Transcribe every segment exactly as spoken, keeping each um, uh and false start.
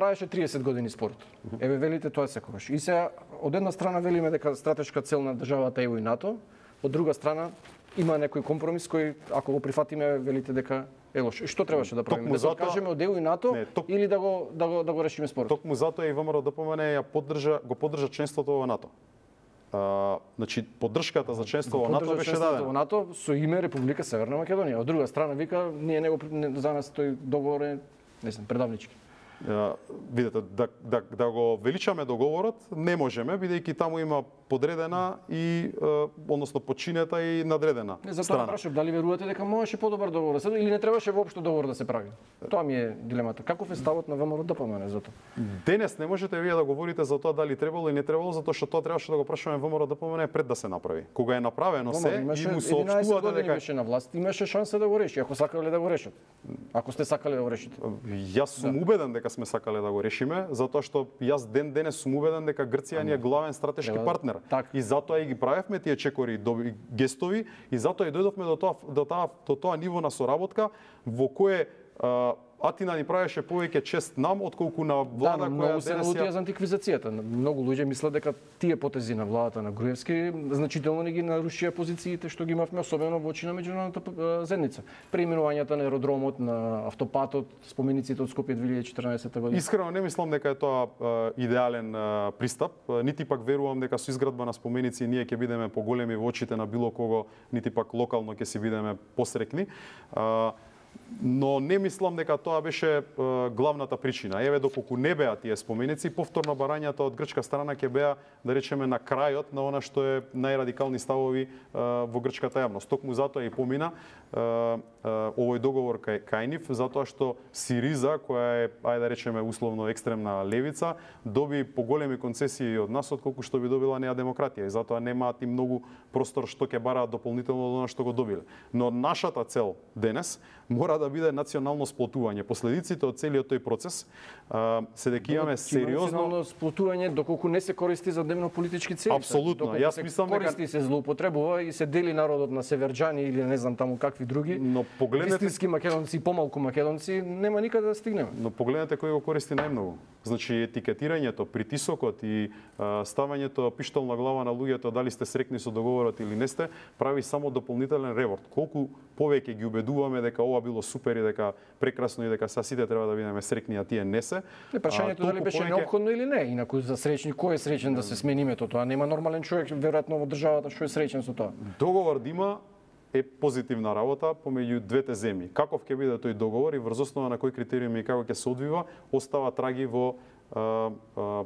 траеше триесет години спорот. Еве велите тоа секогаш. И се од една страна велиме дека стратешка цел на државата е и НАТО, од друга страна има некој компромис кој ако го прифатиме велите дека е лош. Што требаше да правиме? Да го кажеме од и НАТО или да го да го да го решиме спорот? Токму затоа и ВМРО-ДПМНЕ ја поддржа, го поддржа членството во НАТО. А, значи поддршката за членство во НАТО беше дадена. Во НАТО со име Република Северна Македонија. Од друга страна вика ние него за нас тој договор е не знам предавнички. Uh, видете, да, да, да го величаме договорот не можеме, бидејќи таму има подредена и uh, односно подчинета и надредена не, за страна. Затоа прашав дали верувате дека можеше подобар договор да се или не требаше воопшто договор да се прави. Тоа ми е дилемата. Каков е ставот на ВМРО-ДПМНЕ за тоа? Денес не можете вие да говорите за тоа дали требало или не требало, затоа што тоа требаше да го прашаме ВМРО-ДПМНЕ пред да се направи. Кога е направено се и му соопштува дека беше на власт, имаше шанса да го реши, ако сакале да го решат. Ако сте сакале да го решите. Јас сум да. убеден дека сме сакале да го решиме, затоа што јас ден денес сум убеден дека Грција ни е главен стратешки партнер. Так. И затоа и ги правевме тие чекори и гестови и затоа и дојдовме до тоа до таа до тоа ниво на соработка во кое а, Атина ни правеше повеќе чест нам отколку на влада да, која се денес ја... за антиквизацијата. Многу луѓе мислат дека тие потези на владата на Груевски значително ни ги нарушија позициите што ги имавме особено во очи на меѓународната заедница. Преименувањето на аеродромот, на автопатот, спомениците од Скопје две илјади и четиринаесета година. Искрено не мислам дека е тоа идеален пристап, нити пак верувам дека со изградба на споменици ние ќе бидеме поголеми во очите на било кого, нити пак локално ќе се бидеме посрекни. Но не мислам дека тоа беше е, главната причина. Еве доколку не беа тие споменици, повторно барањата од грчка страна ќе беа, да речеме, на крајот на она што е најрадикални ставови е, во грчката јавност. Токму затоа и помина е, е, овој договор кај, кај нив, затоа што Сириза, која е, ајде да речеме, условно екстремна левица, доби поголеми концесии од нас отколку што би добила неа демократија и затоа немаат и многу простор што ќе бараат дополнително од она што го добиле. Но нашата цел денес мора да биде национално сплотување. Последиците од целиот тој процес се дека имаме сериозно национално сплотување доколку не се користи за дневнополитички цели. Апсолутно. Јас мислам дека користи се злоупотребува и се дели народот на северџани или не знам таму какви други. Но погледнете истински македонци, помалку македонци, нема никаде да стигнеме. Но погледнете кој го користи најмногу. Значи етикетирањето, притисокот и а, ставањето пиштол на глава на луѓето дали сте срекни со договорот или не сте, прави само дополнителен реворт. Колку повеќе ги убедуваме дека ова било супер и дека прекрасно и дека са сите треба да бидеме срекни, а тие не се. Не, прашањето дали беше повеќе... неопходно или не, инаку за сречни, кој е сречен да се смени името тоа? Нема нормален човек веројатно во државата што е сречен со тоа. Договор има е позитивна работа помеѓу двете земји. Каков ќе биде тој договор и врз основа на кои критериуми и како ќе се одвива, остава траги во а, а,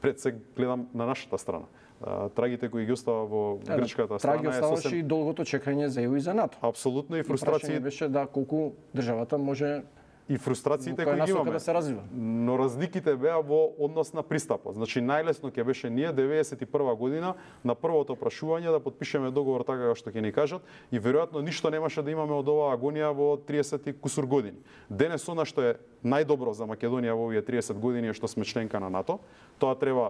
пред се гледам на нашата страна. А, трагите кои ги остава во да, грчката страна е сосем... оставаше и долгото чекање за е у и за НАТО. Апсолутно и фрустрација беше да колку државата може и фрустрациите кои ги имаме, да се развива. Но разликите беа во однос на пристапот. Значи најлесно ќе беше ние деветесет и прва година на првото прашување да подпишеме договор така како што ќе ни кажат и веројатно ништо немаше да имаме од оваа агонија во триесет и кусур години. Денес она што е најдобро за Македонија во овие триесет години е што сме членка на НАТО. Тоа треба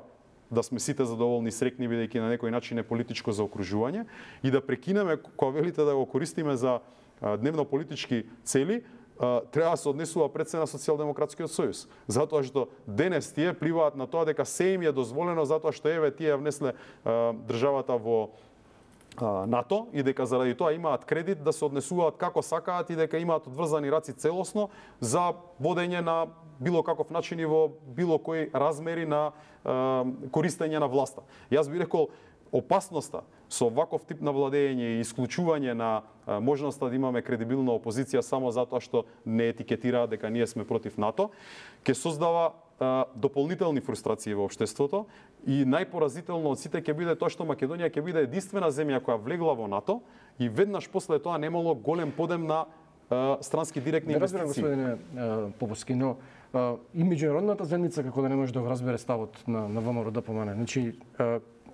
да сме сите задоволни и срекни бидејќи на некој начин е политичко заокружување и да прекинеме кога велите да го користиме за дневно политички цели. Треба да се однесува пред се на Социјалдемократскиот сојуз. Затоа што денес тие пливаат на тоа дека се им е дозволено, затоа што еве тие внесле државата во НАТО и дека заради тоа имаат кредит да се однесуваат како сакаат и дека имаат одврзани раци целосно за водење на било каков начин и во било кои размери на користење на власта. Јас би рекол, опасноста со ваков тип на владење и исклучување на можноста да имаме кредибилна опозиција само затоа што не етикетираа дека ние сме против НАТО, ќе создава дополнителни фрустрации во општеството и најпоразително од сите ќе биде тоа што Македонија ќе биде единствена земја која влегла во НАТО и веднаш после тоа немало голем подем на странски директни инвестиции. Не разбирам, господине Поповски, но и меѓународната заедница како да не може да го разбере ставот на, на ВМРО-ДПМНЕ. Значи,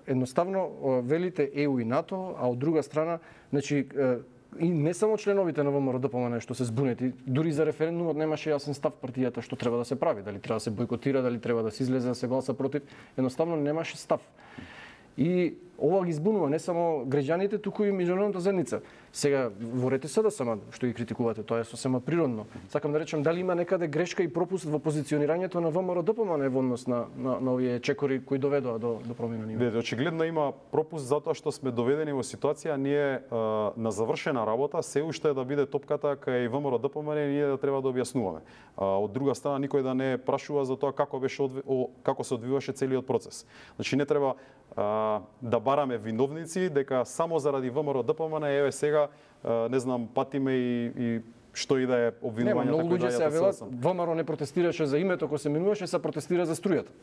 едноставно велите е у и НАТО, а од друга страна, значи и не само членовите на ВМРО-ДПМНЕ што се збунети, дури за референдумот немаше јасен став партијата што треба да се прави, дали треба да се бойкотира, дали треба да се излезе да се гласа против, едноставно немаше став. И ова ги збунува не само граѓаните, туку и меѓународната заедница. Сега, ворете се да сама што ги критикувате, тоа е сосема природно. Сакам да речам, дали има некаде грешка и пропуст во позиционирањето на ВМРО-ДПМНЕ во однос на, на, на овие чекори кои доведоа до, до промена на нивото? Очигледно има пропуст затоа што сме доведени во ситуација, ние а, на завршена работа, се уште да биде топката кај ВМРО-ДПМНЕ, ние да треба да објаснуваме. А, од друга страна, никој да не прашува за тоа како, беше одви... о, како се одвиваше целиот процес. Значи, не треба а, да бараме виновници, дека само заради ВМРО-ДПМНЕ, еве сега не знам, патиме и, и што и да е обвинување. Нема, многу луѓе се велат, ВМРО не протестираше за името кој се минуваше, се протестира за струјата.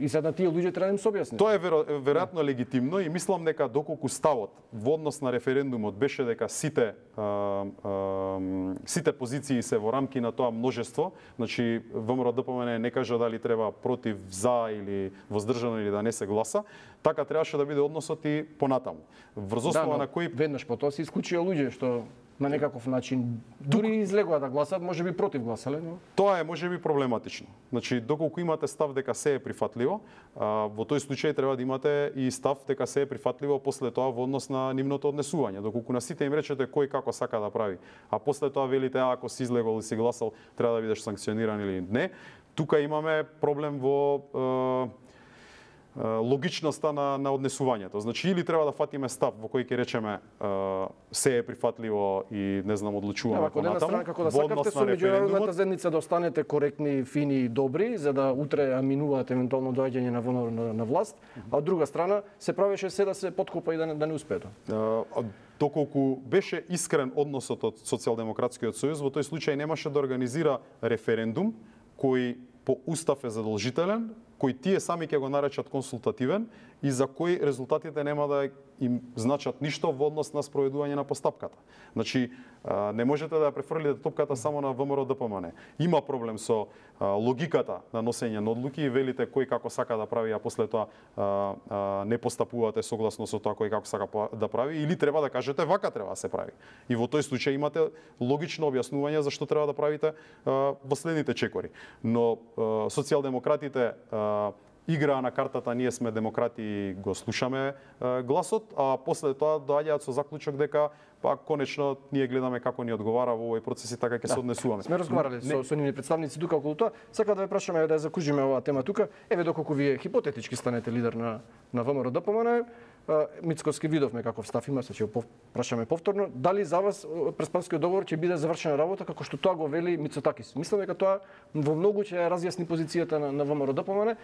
И сега на тие луѓе треба да им се објасни. Тоа е веро, веројатно легитимно и мислам дека доколку ставот во однос на референдумот беше дека сите а, а, сите позиции се во рамки на тоа множество, значи ВМРО-ДПМНЕ не кажа дали треба против, за или воздржано или да не се гласа, така требаше да биде односот и понатаму. Врз основа да, на кои веднаш по тоа се исклучија луѓе што на некаков начин дури излегува да гласат, може би против гласале, но тоа е може би проблематично. Значи доколку имате став дека се е прифатливо, а, во тој случај треба да имате и став дека се е прифатливо после тоа во однос на нивното однесување. Доколку на сите им речете кој како сака да прави, а после тоа велите а, ако си излегол и си гласал, треба да бидеш санкциониран или не, тука имаме проблем во е... логичноста на, на однесувањето. Значи, или треба да фатиме став во кој ќе речеме е, се е прифатливо и, не знам, одлучуваме понатаму. Како да сакавте со меѓународната заедница да останете коректни, фини и добри, за да утре аминуваат евентуално доаѓање на, на, на власт, а од друга страна се правеше се да се подкопа и да не, да не успеат. Доколку беше искрен односот од Социјалдемократскиот сојуз, во тој случај немаше да организира референдум, кој по устав е задолжителен, кој тие сами ќе го наречат консултативен и за кои резултатите нема да им значат ништо во однос на спроведување на постапката. Значи, не можете да ја префрлите топката само на ВМРО-ДПМНЕ. Има проблем со логиката на носење на одлуки и велите кој како сака да прави, а после тоа не постапувате согласно со тоа кој како сака да прави, или треба да кажете вака треба да се прави. И во тој случај имате логично објаснување зашто треба да правите во следните чекори. Но социјалдемократите играа на картата, ние сме демократи, го слушаме е, гласот, а после тоа доаѓаат со заклучок дека па конечно ние гледаме како ни одговара во овој процес и така ќе да, се однесуваме. Сме разговарале не... со со нивни представници тука околу тоа. Сакам да ве прашаме да ја закужиме оваа тема тука. Еве доколку вие хипотетички станете лидер на на ВМРО-ДПМНЕ, Мицкоски видовме каков став има, се ќе го прашаме повторно, дали за вас преспанскиот договор ќе биде завршена работа како што тоа го вели Мицотакис. Мислам дека тоа во многу ќе разјасни позицијата на, на ВМРО-ДПМНЕ.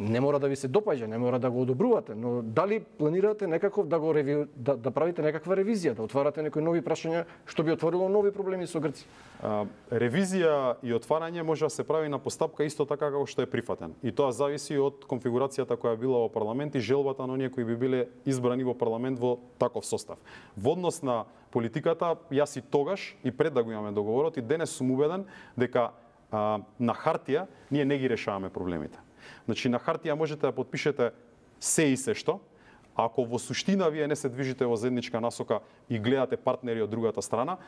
Не мора да ви се допаѓа, не мора да го одобрувате, но дали планирате некаков да го реви... да, да правите некаква ревизија, да отварате некои нови прашања што би отворило нови проблеми со Грција? А, ревизија и отварање може да се прави на постапка исто така како што е прифатен. И тоа зависи од конфигурацијата која била во парламент и желбата на оние кои би биле избрани во парламент во таков состав. Во однос на политиката, јас и тогаш и пред да го имаме договорот и денес сум убеден дека а, на хартија ние не ги решаваме проблемите. Значи, на хартија можете да подпишете се и се што, а ако во суштина вие не се движите во заедничка насока и гледате партнери од другата страна,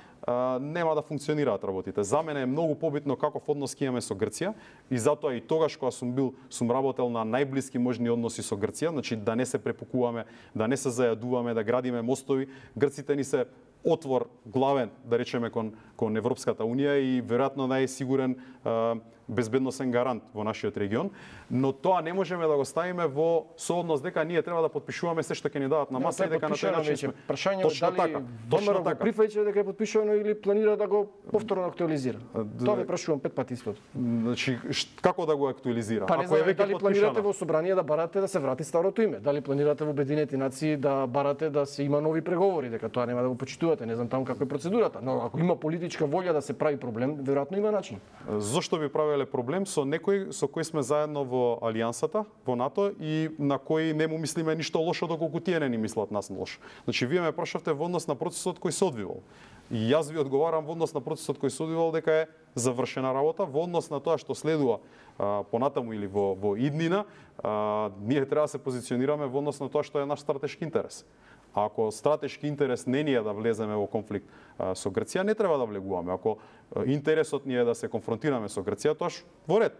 нема да функционираат работите. За мене е многу побитно каков однос имаме со Грција и затоа и тогаш кога сум бил, сум работел на најблиски можни односи со Грција, значи да не се препукуваме, да не се зајадуваме, да градиме мостови. Грците ни се отвор главен, да речеме, кон, кон Европската унија и веројатно најсигурен е, безбедносен гарант во нашиот регион, но тоа не можеме да го ставиме во сооднос дека ние треба да подпишуваме се што ќе ни дават на маса, не, и дека на тој начин сме. Прашање дали така, точно така. Прифаќа дека е подпишано или планира да го повторно актуализира. Тоа ве прашувам пет пати истото. Значи како да го актуализира? Па, ако е веќе дали планирате во собрание да барате да се врати старото име, дали планирате во Обединети нации да барате да се има нови преговори, дека тоа нема да го почитувате, не знам таму како е процедурата, но ако има политичка волја да се прави проблем, веројатно има начин. Зошто би правеле проблем со некој со кој сме заедно во алијансата, во НАТО и на кој не му мислиме ништо лошо доколку тие не ни мислат нас лошо. Значи вие ме прашавте во однос на процесот кој се одвивал. И јас ви одговарам во однос на процесот кој се одвивал дека е завршена работа, во однос на тоа што следува а, понатаму или во во иднина, а, ние треба да се позиционираме во однос на тоа што е наш стратешки интерес. А ако стратешки интерес не ни е да влеземе во конфликт а, со Грција, не треба да влегуваме. Ако а, интересот ни е да се конфронтираме со Грција, тоа што во ред.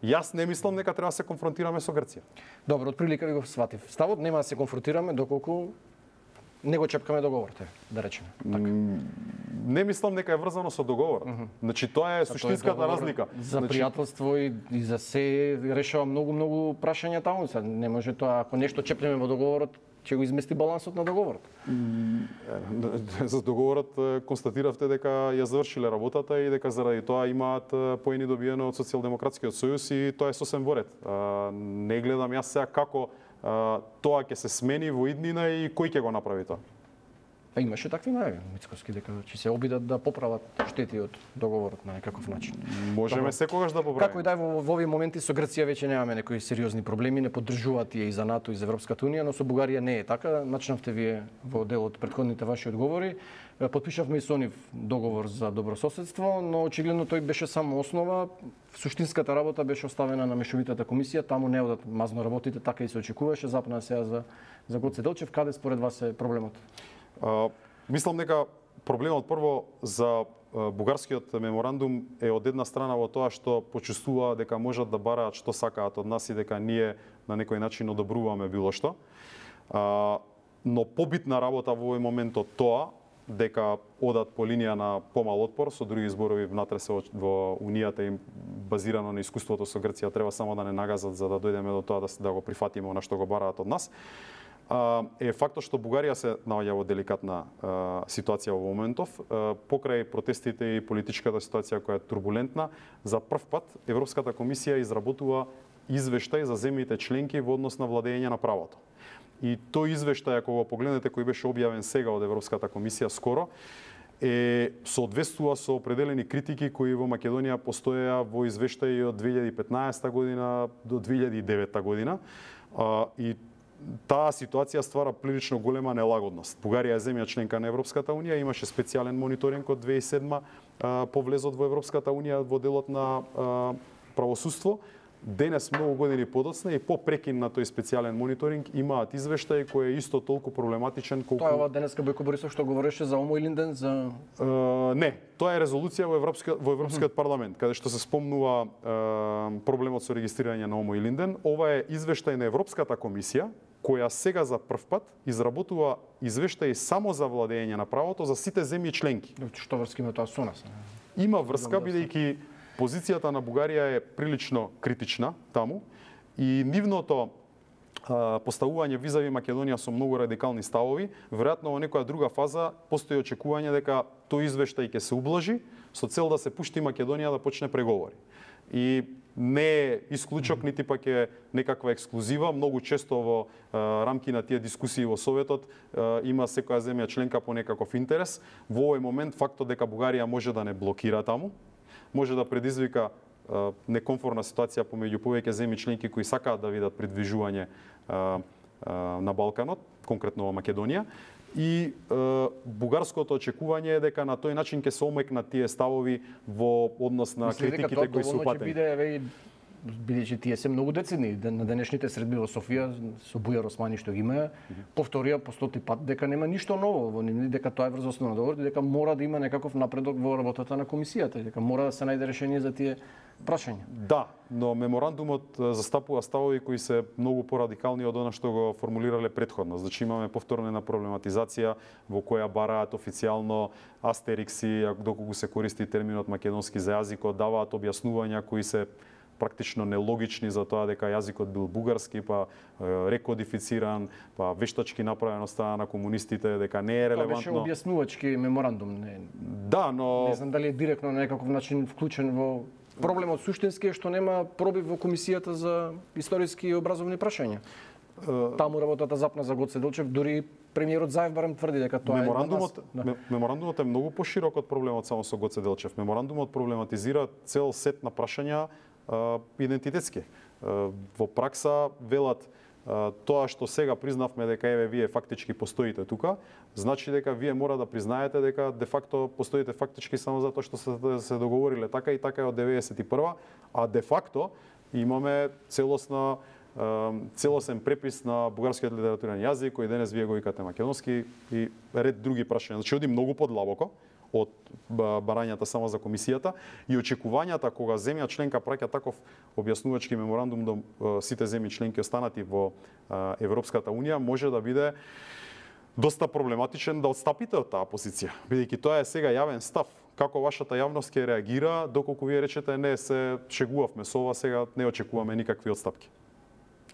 Јас не мислам дека треба да се конфронтираме со Грција. Добро, од прилика ви го сватив. Ставот нема да се конфронтираме доколку не го чепкаме договорите, да речеме. Така. Не мислам дека е врзано со договор. Mm -hmm. Значи тоа е суштинската е разлика. За значи... пријателство и, и за се решава многу многу прашања таму. Не може тоа, ако нешто чепнеме во договорот, ќе го измести балансот на договорот. За договорот констатиравте дека ја завршиле работата и дека заради тоа имаат поени добиено од Социјалдемократскиот сојуз и тоа е сосем во ред. Не гледам јас сега како тоа ќе се смени во иднина и кој ќе го направи тоа. Па имаше такви најави, Мицкоски, дека ќе се обидат да поправат штети од договорот на некаков начин. Можеме секогаш да поправиме. Како и да во, во овие моменти со Грција веќе немаме некои сериозни проблеми, не поддржуваат ја и за НАТО и за Европската унија, но со Бугарија не е така. Начнавте вие во делот од претходните ваши одговори. Подпишавме и со нив договор за добрососедство, но очигледно тој беше само основа. Суштинската работа беше оставена на мешовитата комисија, таму не одат мазно работите, така и се очекуваше. Запна се за за Гоце Делчев, каде според вас е проблемот? Uh, мислам дека проблемот прво за uh, бугарскиот меморандум е од една страна во тоа што почувствуваа дека можат да бараат што сакаат од нас и дека ние на некој начин одобруваме било што. Uh, но побитна работа во овој моментот тоа дека одат по линија на помал отпор, со други зборови внатре се во унијата им базирано на искуството со Грција треба само да не нагазат за да дојдеме до тоа да да го прифатиме она што го бараат од нас. Е фактот што Бугарија се наоѓа во деликатна ситуација во моментов, покрај протестите и политичката ситуација која е турбулентна, за прв пат Европската комисија изработува извештај за земјите членки во однос на владење на правото. И тој извештај, ако го погледнете, кој беше објавен сега од Европската комисија скоро, е соодветствува со определени критики кои во Македонија постоеа во извештаи од две илјади и петнаесета година до две илјади и девета година. И таа ситуација ствара прилично голема нелагодност. Бугарија е земја членка на Европската унија, имаше специјален мониторинг од две илјади и седма по влезот во Европската унија во делот на правосудство. Денес многу години подоцна и по прекин на тој специјален мониторинг имаат извештај кој е исто толку проблематичен колку Тоа е ова денеска Бојко Борисов што говореше за Омо Илинден за uh, не, тоа е резолуција во Европска во Европскиот парламент каде што се спомнува uh, проблемот со регистрирање на Омо Илинден. Ова е извештај на Европската комисија која сега за прв пат изработува извештај само за владење на правото за сите земји членки. Што врска има тоа со нас? Има врска бидејќи позицијата на Бугарија е прилично критична таму и нивното а, поставување визави Македонија со многу радикални ставови, веројатно во некоја друга фаза постои очекување дека тој извештај ќе се ублажи со цел да се пушти Македонија да почне преговори. И не е исклучок, нити пак е некаква ексклузива. Многу често во а, рамки на тие дискусии во Советот а, има секоја земја членка по некаков интерес. Во овој момент фактот дека Бугарија може да не блокира таму, може да предизвика а, некомфорна ситуација помеѓу повеќе земји членки кои сакаат да видат придвижување а, а, на Балканот, конкретно во Македонија. И а, бугарското очекување е дека на тој начин ќе се омекнат тие ставови во однос на Мисле, критиките кои се упатени. Бидејќи тие се многу децени на денешните средби во Софија со бујар османи што ги имаа, повторија по стоти пат дека нема ништо ново во нив, дека тоа е врз основа на договор, дека мора да има некаков напредок во работата на комисијата, дека мора да се најде решение за тие прашања. Да, но меморандумот застапува ставови кои се многу порадикални од она што го формулирале претходно. Значи имаме повторна проблематизација во која бараат официјално астерикси, доколку се користи терминот македонски за јазикот, даваат објаснувања кои се практично нелогични за тоа дека јазикот бил бугарски, па рекодифициран, па вештачки направен од страна на комунистите, дека не е релевантно. Тоа беше објаснувачки меморандум, не? Да, но... Не знам дали е директно на некаков начин вклучен во проблемот суштински, што нема пробив во комисијата за историски и образовни прашања. Таму работата запна за Гоце Делчев, дури премиерот Заев барем тврди дека тоа меморандумот, е да. Меморандумот е многу поширок од проблемот само со Гоце Делчев. Меморандумот проблематизира цел сет на прашања идентитетски. Во пракса велат тоа што сега признавме дека еве вие фактички постоите тука, значи дека вие мора да признаете дека де факто постоите фактички само затоа што се договориле така и така од деветесет и прва, а де факто имаме целосна целосен препис на бугарскиот литературен јазик кој денес вие го викате македонски и ред други прашања. Значи оди многу подлабоко од барањата само за комисијата и очекувањата кога земја членка праќа таков објаснувачки меморандум до сите земји членки останати во Европската унија може да биде доста проблематичен да отстапите од таа позиција, бидејќи тоа е сега јавен став. Како вашата јавност ќе реагира, доколку вие речете не се шегувавме со ова, сега не очекуваме никакви отстапки?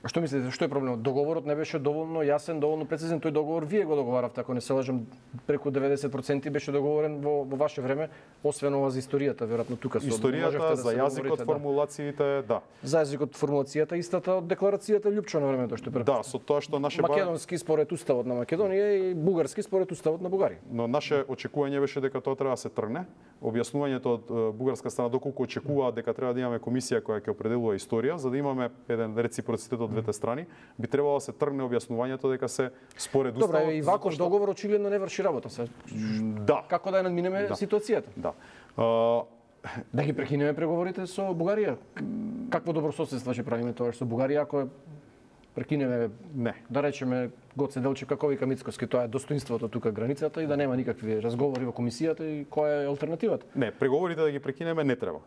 Што мислите, што е проблемот? Договорот не беше доволно јасен, доволно прецизен. Тој договор вие го договаравте, ако не се лажам, преку деветдесет проценти беше договорен во, во ваше време, освен ова за историјата, веројатно тука со историјата, за јазикот, формулациите, да. За јазикот, формулацијата истата од декларацијата Лјупчо на времето што пред. Да, со тоа што наше македонски според уставот на Македонија и бугарски според уставот на Бугарија. Но наше очекување беше дека тоа треба да се тргне. Објаснувањето од бугарска страна доколку очекува дека треба да имаме комисија која ќе определува историја, за да имаме еден реципроцитет од двете страни, би требало да се тргне објаснувањето дека се според уставот. Добре, и ваков договор очигледно не врши работа. Се... Да. Како да ја надминеме да. ситуацијата? Да. Uh... Да ги прекинеме преговорите со Бугарија? Какво добрососедство ќе правиме тоа со Бугарија ако прекинеме, не. Да речеме Гоце Делчев како вика Мицкоски, тоа е достоинството тука границата и да нема никакви разговори во комисијата и која е алтернативата? Не, преговорите да ги прекинеме не треба.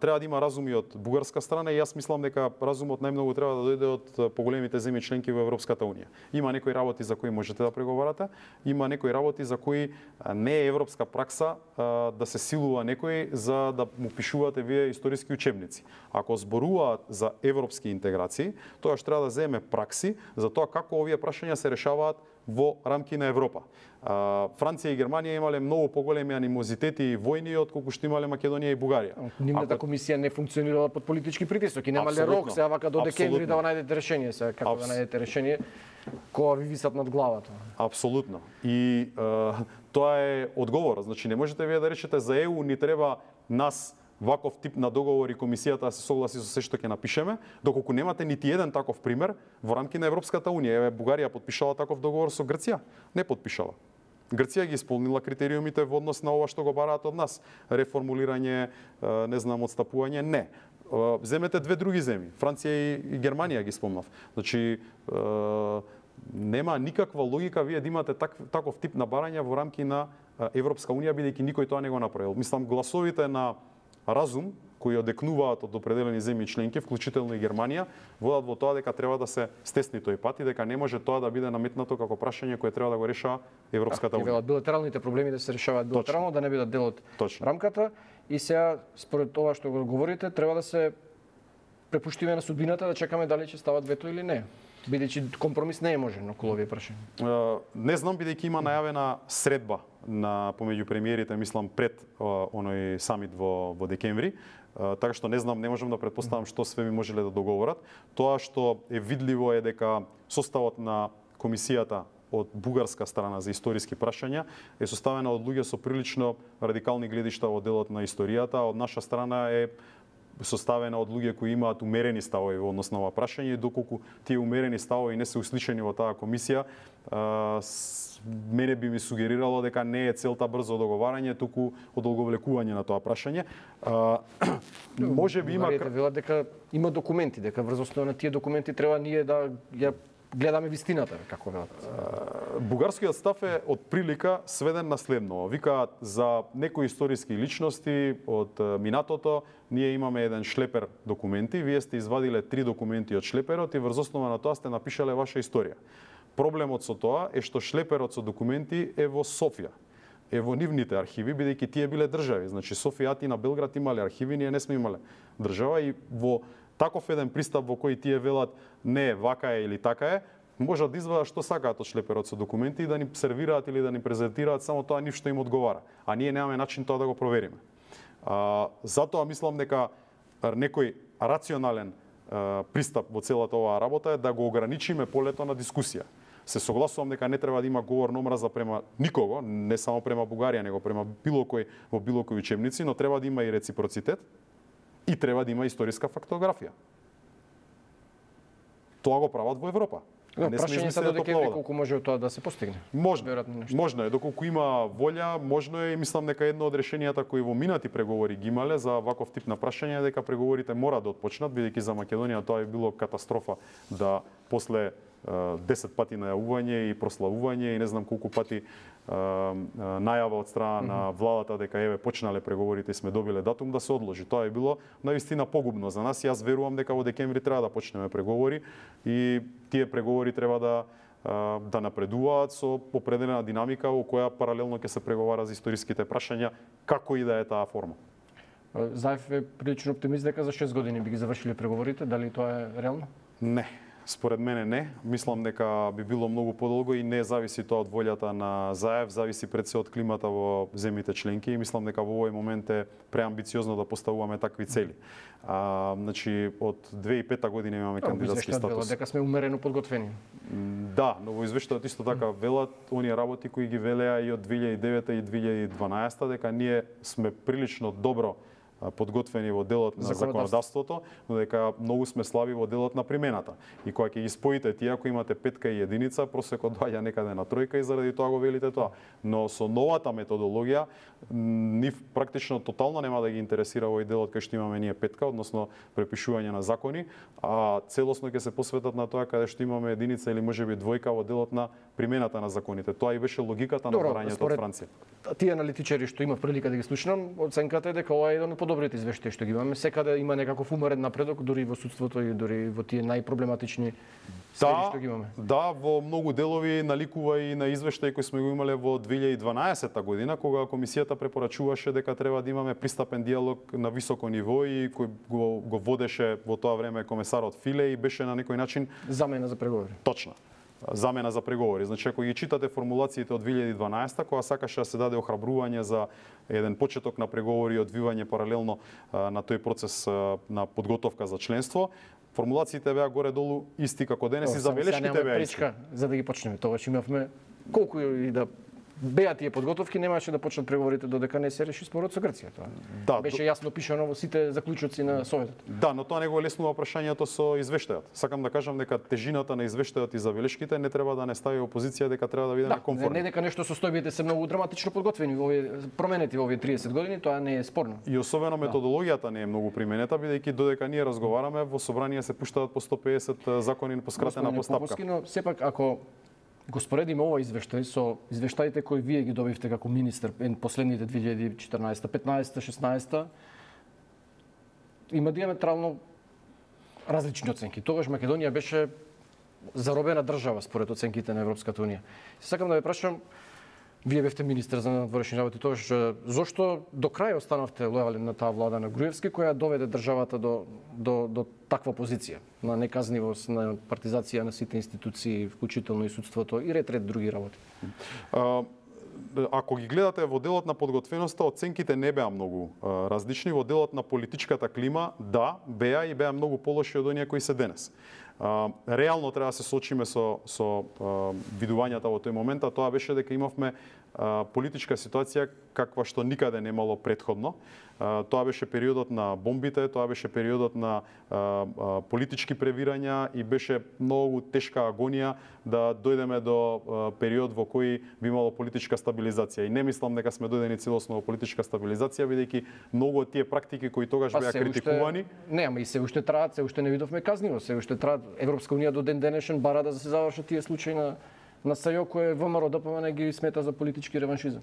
Треба да има разуми од бугарска страна и јас мислам дека разумот најмногу треба да дојде од поголемите земји членки во Европската унија. Има некои работи за кои можете да преговарате, има некои работи за кои не е европска пракса да се силува некој за да му пишувате вие историски учебници. Ако зборуваат за европски интеграции, тоа што треба да земе пракси за тоа како овие прашања се решаваат во рамки на Европа. Франција и Германија имале многу поголеми анимозитети и војни отколку што имале Македонија и Бугарија. Нивната Ако... комисија не функционирала под политички притисок и немале рок се вака до декември да најдете решение, се како Абс... да најдете решение кога ви висат над главата. Апсолутно. И е, тоа е одговорот, значи не можете вие да речете за Е У ни треба нас ваков тип на договор и комисијата да се согласи со се што ќе напишеме, доколку немате нити еден таков пример во рамки на Европската унија. Еве Бугарија подпишала таков договор со Грција, не подпишала. Грција ги исполнила критериумите во однос на ова што го бараат од нас, реформулирање, не знам, отстапување, не. Земете две други земји, Франција и Германија ги спомнав. Значи нема никаква логика вие да имате таков тип на барања во рамки на Европска унија бидејќи никој тоа не го направил. Мислам гласовите на разум, кои одекнуваат од определени земји членки, вклучително и Германија, водат во тоа дека треба да се стесни тој пат и дека не може тоа да биде наметнато како прашање кое треба да го решава Европската унија. Велат билатералните проблеми да се решаваат билатерално, да не бидат дел од рамката. И сега, според тоа што го говорите, треба да се препуштиме на судбината да чекаме дали ќе стават вето или не, бидејќи компромис не е можен околу овие прашања. Не знам, бидејќи има најавена средба на помеѓу премиерите, мислам пред оној самит во во декември, така што не знам, не можам да претпоставам што све ми можеле да договорат. Тоа што е видливо е дека составот на комисијата од бугарска страна за историски прашања е составена од луѓе со прилично радикални гледишта во делот на историјата, од наша страна е составена од луѓе кои имаат умерени ставови во однос на ова прашање, доколку тие умерени ставови не се услишени во таа комисија, мене би ми сугерирало дека не е целта брзо договарање, туку одолговлекување на тоа прашање. Може би има... Велат дека има документи, дека врз основа на тие документи треба ние да ја гледаме вистината, како велат. Бугарскиот став е од прилика сведен на следно. Викаат за некои историски личности од минатото, ние имаме еден шлепер документи, вие сте извадиле три документи од шлеперот и врз основа на тоа сте напишале ваша историја. Проблемот со тоа е што шлеперот со документи е во Софија, е во нивните архиви, бидејќи тие биле држави. Значи Софија, Атина, Белград имале архиви, ние не сме имале држава и во таков еден пристап во кој тие велат не вака е или така е, може да извадат што сакаат од шлеперот со документи и да ни сервираат или да ни презентираат само тоа ништо им одговара, а ние немаме начин тоа да го провериме. А, затоа мислам дека некој рационален а, пристап во целата оваа работа е да го ограничиме полето на дискусија. Се согласувам дека не треба да има говор на омраза према никого, не само према Бугарија, него према било кој во било кој учебници, но треба да има и реципроцитет. И треба да има историска фактографија. Тоа го прават во Европа. Прашање се до декември колку може тоа да се постигне. Можно, можно е, доколку има волја, можно е и мислам дека едно од решенијата кои во минати преговори ги имале за ваков тип на прашање е дека преговорите мора да отпочнат, бидејќи за Македонија тоа е било катастрофа да после десет пати најавување и прославување и не знам колку пати најава од страна на владата дека еве почнале преговорите и сме добиле датум да се одложи. Тоа е било навистина погубно за нас. Јас верувам дека во декември треба да почнеме преговори и тие преговори треба да да напредуваат со определена динамика во која паралелно ќе се преговара за историските прашања, како и да е таа форма. Заев е прилично оптимист дека за шест години би ги завршиле преговорите, дали тоа е реално? Не, според мене не. Мислам дека би било многу подолго и не зависи тоа од волјата на Заев, зависи пред се од климата во земјите членки и мислам дека во овој момент е преамбициозно да поставуваме такви цели. А, значи, од две илјади и пета година имаме кандидатски статус. Велат дека сме умерено подготвени. Да, но во извештајот исто така велат оние работи кои ги велеа и од две илјади и девета и две илјади и дванаесета дека ние сме прилично добро подготвени во делот на законодавството, но дека многу сме слаби во делот на примената. И кога ќе ги споите тие, ако имате петка и единица, просекот доаѓа некаде на тројка и заради тоа го велите тоа. Но со новата методологија, нив практично тотално нема да ги интересира овој делот кај што имаме ние петка, односно препишување на закони, а целосно ќе се посветат на тоа каде што имаме единица или можеби двојка во делот на примената на законите. Тоа и беше логиката на барањето од Франција. Тие аналитичари што има прилика да ги слушнам, оценката е дека ова е еден од подобрите извештаи што ги имаме. Секаде има некаков уморен напредок, дури во судството и дури во тие најпроблематични сфери што ги имаме. Да, во многу делови наликува и на извештаи кои сме го имале во две илјади и дванаесета година, кога комисијата препорачуваше дека треба да имаме пристапен дијалог на високо ниво и кој го, го водеше во тоа време комесарот Филе и беше на некој начин замена за преговори. Точно. Замена за преговори. Значи, ако ги читате формулациите од две илјади и дванаесета, која сакаше да се даде охрабрување за еден почеток на преговори и одвивање паралелно на тој процес на подготовка за членство, формулациите беа горе-долу исти како денес. О, и забелешките беа исти. За да ги почнеме, тогаш имавме колку и да беа тие подготовки, немаше да почнат преговорите додека не се реши спорот со Грција. Тоа да, беше јасно пишано во сите заклучоци на Советот. Да, но тоа не го леснува прашањето со извештајот. Сакам да кажам дека тежината на извештајот и забелешките не треба да не стави опозиција дека треба да бидеме да, комфортни. Не, не дека нешто состојбите се многу драматично подготвени, овие променети во овие триесет години, тоа не е спорно. И особено методологијата не е многу применета, бидејќи додека ние разговараме во собрание се пуштаат по сто песет закони по скратена постапка. Но сепак ако го споредиме ова извештај со извештаите кои вие ги добивте како министер последните две илјади и четрнаесета, петнаесета, шеснаесета, има дијаметрално различни оценки. Тогаш Македонија беше заробена држава според оценките на Европската унија. Сакам да ве прашам, вие бевте министер за надворешни работи тогаш, зошто до крај останавте лојален на таа влада на Груевски која доведе државата до до до таква позиција на неказнивост, на партизација на сите институции, вклучително и судството и ред ред други работи. А, ако ги гледате во делот на подготвеноста, оценките не беа многу различни. Во делот на политичката клима, да, беа и беа многу полоши од оние кои се денес. Реално треба да се соочиме со со видувањата во тој момент, а тоа беше дека имавме политичка ситуација каква што никаде немало претходно. Тоа беше периодот на бомбите, тоа беше периодот на политички превирања и беше многу тешка агонија да дојдеме до период во кој би имало политичка стабилизација. И не мислам дека сме дојдени целосно во политичка стабилизација, бидејќи многу од тие практики кои тогаш беа критикувани, не, ама и се уште траат, се уште не видовме казниво, се уште траат. Европска унија до ден денешен бара да се завршат тие случаи на на Сајо кој ВМРО-ДПМНЕ ги смета за политички реваншизам.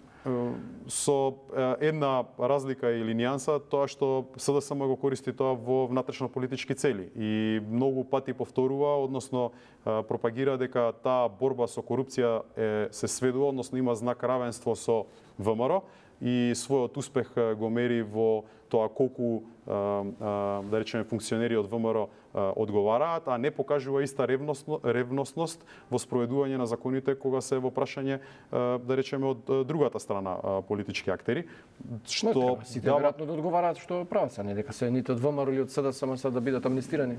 Со една разлика или нијанса, тоа што СДСМ го користи тоа во внатрешно политички цели и многу пати повторува, односно пропагира дека таа борба со корупција е, се сведува, односно има знак равенство со ВМРО и својот успех го мери во тоа колку да речеме функционери од ВМРО одговараат, а не покажува иста ревностно, ревностност во спроведување на законите кога се во прашање да речеме од другата страна политички актери, што треба, сите веројатно да одговараат што прават, се не дека се нити од ВМРО или од СДСМ се да бидат амнистирани.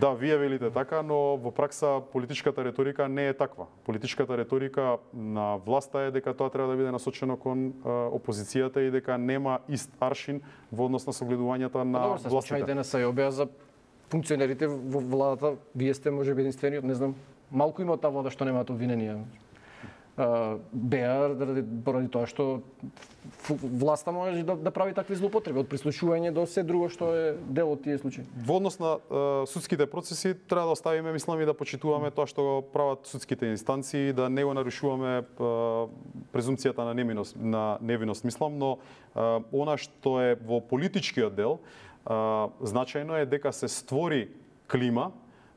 Да, вие велите така, но во пракса политичката реторика не е таква. Политичката реторика на власта е дека тоа треба да биде насочено кон опозицијата и дека нема ист аршин во однос на согледувањата на властите. Добро, случаите на Сајо беа за функционерите во владата, вие сте можеби единствениот, не знам, малку има од таа влада што немаат обвиненија. Беа поради тоа што власта може да, да прави такви злоупотреби од прислушување до се друго што е дел од тие случаи. Во однос на е, судските процеси треба да оставиме, мислам, и да почитуваме тоа што прават судските инстанции, да не го нарушуваме е, презумпцијата на невиност, на невиност мислам, но е, она што е во политичкиот дел, е, значајно е дека се створи клима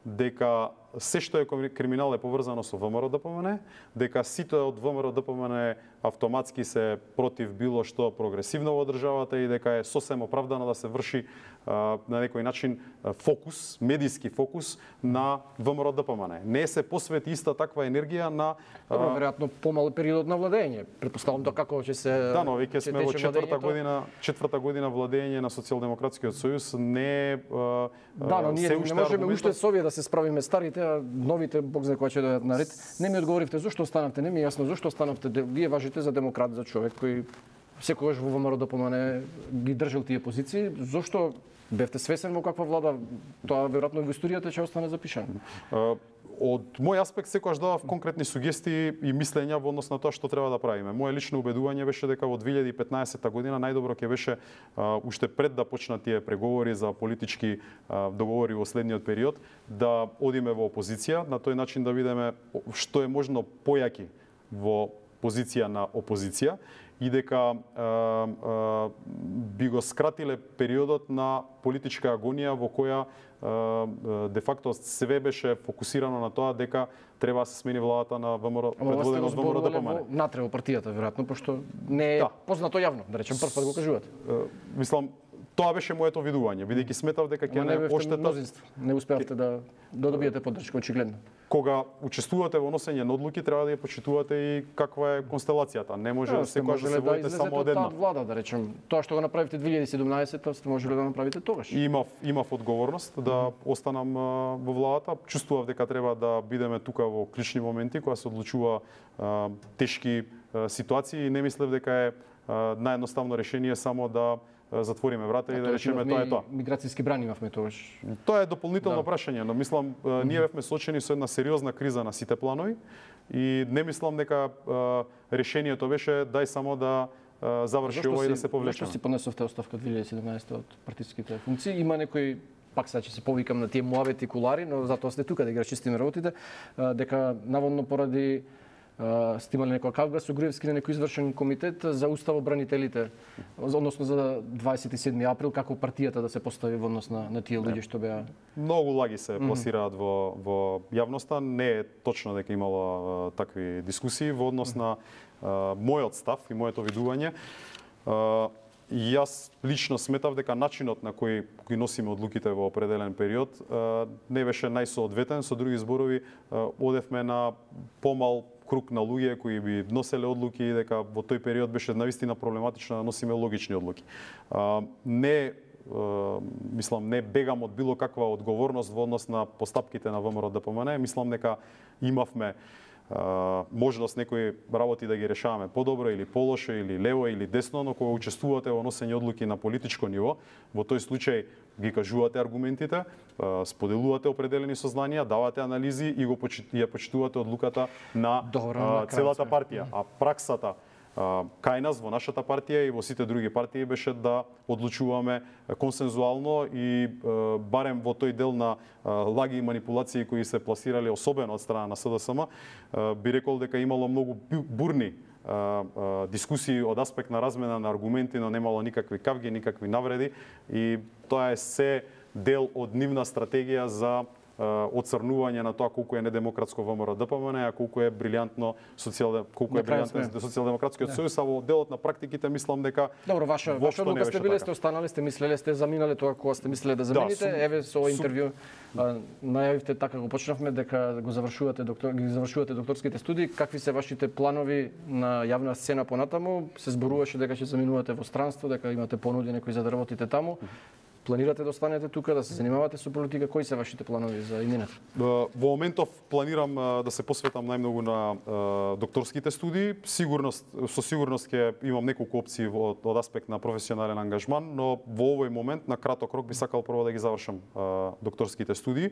дека се што е криминал е поврзано со ВМРО-ДПМНЕ, дека сите од ВМРО-ДПМНЕ автоматски се против било што прогресивно во државата и дека е сосем оправдано да се врши на некој начин фокус, медиски фокус на ВМРО-ДПМНЕ. Не се посвети иста таква енергија на... Добро, веројатно помал период на владење. Предпоставам до како ќе се... Да, но веќе сме во четврта година, четврта година владење на Социјалдемократскиот сојуз. Не... Да, но ние не можеме уште со овие да се справиме старите, а новите, бог знае која ќе дојдат наред. Не ми одговоривте зошто останавте, не ми јасно зошто останавте. Вие важите за демократ, за човек кој секогаш во ВМРО-ДПМНЕ ги држел тие позиции. Зошто бевте свесен во каква влада? Тоа веројатно во историјата ќе остане запишано. Од мој аспект секогаш давав конкретни сугестии и мислења во однос на тоа што треба да правиме. Моје лично убедување беше дека во две илјади и петнаесета година најдобро ќе беше уште пред да почнат тие преговори за политички договори во следниот период да одиме во опозиција, на тој начин да видиме што е можно појаки во позиција на опозиција и дека е, е, би го скратиле периодот на политичка агонија во која е, де факто све беше фокусирано на тоа дека треба да се смени владата на ВМРО, предводено од ВМРО-ДПМНЕ. Натре во партијата веројатно, пошто не е да. познато јавно, да речем, прв пат го кажувате. Мислам, тоа беше моето видување, бидејќи сметав дека ќе не оштета мнозинство. Не успеавте да да добиете поддршка очигледно. Кога учествувате во носење на одлуки, треба да ја почитувате и каква е констелацијата. Не може да, да се каже да се водите само од една влада, да речем. Тоа што го направивте две илјади и седумнаесета, сте можеле да направите тогаш. Имав имав одговорност да останам во владата. Чувствував дека треба да бидеме тука во клучни моменти кога се одлучува а, тешки а, ситуации и не мислев дека е наједноставно решение само да затвориме врата и да речеме тоа е тоа. Миграцијски брани имавме тогаш. Тоа е дополнително прашање, но мислам ние бевме соочени со една сериозна криза на сите планови и не мислам дека решението беше дај само да заврши ова и да се повлече. Зошто си понесовте оставка две илјади и седумнаесета од партиските функции? Има некои пак сад ќе се повикам на тие муавети кулари, но затоа сте тука да ги расчистиме работите, дека наводно поради сте имали некоја кавга со Груевски на некој извршен комитет за уставобранителите, односно за дваесет и седми април, како партијата да се постави во однос на, на тие луѓе што беа... Многу лаги се пласираат mm -hmm. во, во јавноста. Не е точно дека имало такви дискусии во однос mm -hmm. на а, мојот став и моето видување. А, Јас лично сметав дека начинот на кој кој носиме одлуките во определен период не беше најсоодветен. Со други зборови, одевме на помал круг на луѓе кои би носеле одлуки и дека во тој период беше навистина проблематично да носиме логични одлуки. Не мислам не бегам од било каква одговорност во однос на постапките на ВМРО-ДПМНЕ. Мислам дека имавме можност некои работи да ги решаваме подобро или полошо, или лево, или десно, но кога учествувате во носење одлуки на политичко ниво, во тој случај ги кажувате аргументите, споделувате определени сознанија, давате анализи и го ја почитувате одлуката на Добра, целата партија. А праксата кај нас во нашата партија и во сите други партии беше да одлучуваме консензуално и барем во тој дел на лаги и манипулации кои се пласирале особено од страна на СДСМ, би рекол дека имало многу бурни дискусии од аспект на размена на аргументи, но немало никакви кавги, никакви навреди и тоа е се дел од нивна стратегија за оцрнување на тоа колку е недемократско ВМРО-ДПМНЕ, а колку е брилјантно социјал колку е брилјантен социјалдемократскиот сојуз, а во делот на практиките мислам дека Добро, ваша ваша одлука сте биле, сте останале, сте мислеле, сте заминале тоа кога сте мислеле да замените. Да, сум... Еве со овој интервју сум... најавивте така го почнавме дека го завршувате доктор ги завршувате докторските студии. Какви се вашите планови на јавна сцена понатаму? Се зборуваше дека ќе заминувате во странство, дека имате понуди некои за да работите таму. Планирате да останете тука, да се занимавате со политика? Кои се вашите планови за имината? Во моментов планирам да се посветам најмногу на докторските студии. Сигурност, со сигурност ќе имам неколку опции од, од аспект на професионален ангажман, но во овој момент на краток рок би сакал прво да ги завршам докторските студии.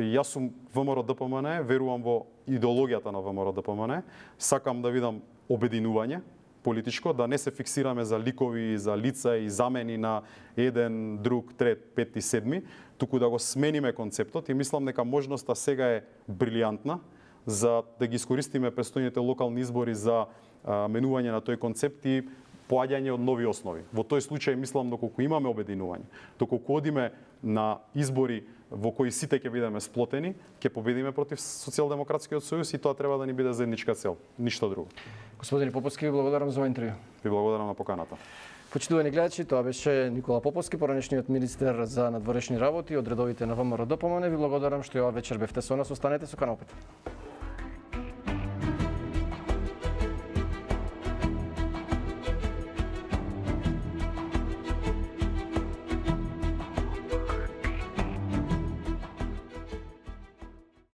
Јас сум ВМРО-ДПМНЕ, верувам во идеологијата на ВМРО-ДПМНЕ. Сакам да видам обединување политичко, да не се фиксираме за ликови, за лица и замени на еден, друг, трет, пет и седми, туку да го смениме концептот и мислам дека можноста сега е брилијантна за да ги искористиме престојните локални избори за менување на тој концепт и поаѓање од нови основи. Во тој случај мислам доколку имаме обединување, доколку одиме на избори во кои сите ќе бидеме сплотени, ќе победиме против Социјалдемократскиот сојуз и тоа треба да ни биде заедничка цел, ништо друго. Господине Поповски, ви благодарам за ова интервју. Ви благодарам на поканата. Почитувани гледачи, тоа беше Никола Поповски, поранешниот министер за надворешни работи од редовите на ВМРО-ДПМНЕ. Ви благодарам што ја вечер бевте со нас, останете со канал пет.